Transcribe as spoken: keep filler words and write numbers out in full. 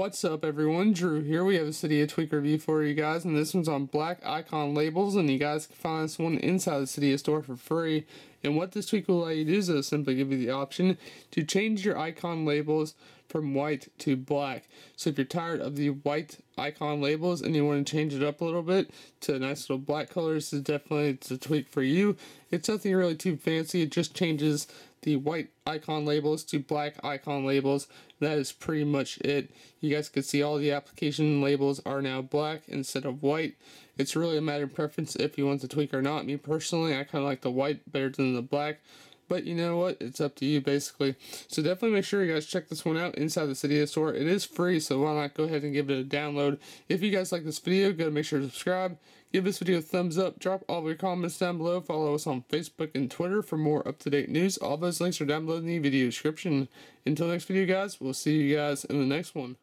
What's up everyone, Drew here. We have a Cydia tweak review for you guys, and this one's on black icon labels, and you guys can find this one inside the Cydia store for free. And what this tweak will allow you to do is it'll simply give you the option to change your icon labels from white to black. So if you're tired of the white icon labels and you want to change it up a little bit to nice little black colors, is definitely it's a tweak for you. It's nothing really too fancy. It just changes the white icon labels to black icon labels. That is pretty much it. You guys can see all the application labels are now black instead of white. It's really a matter of preference if you want the tweak or not. Me personally, I kind of like the white better than the black, but you know what, it's up to you basically. So definitely make sure you guys check this one out inside the Cydia store. It is free, so why not go ahead and give it a download. If you guys like this video, go to make sure to subscribe, give this video a thumbs up, drop all of your comments down below, follow us on Facebook and Twitter for more up-to-date news. All those links are down below in the video description. Until next video guys, we'll see you guys in the next one.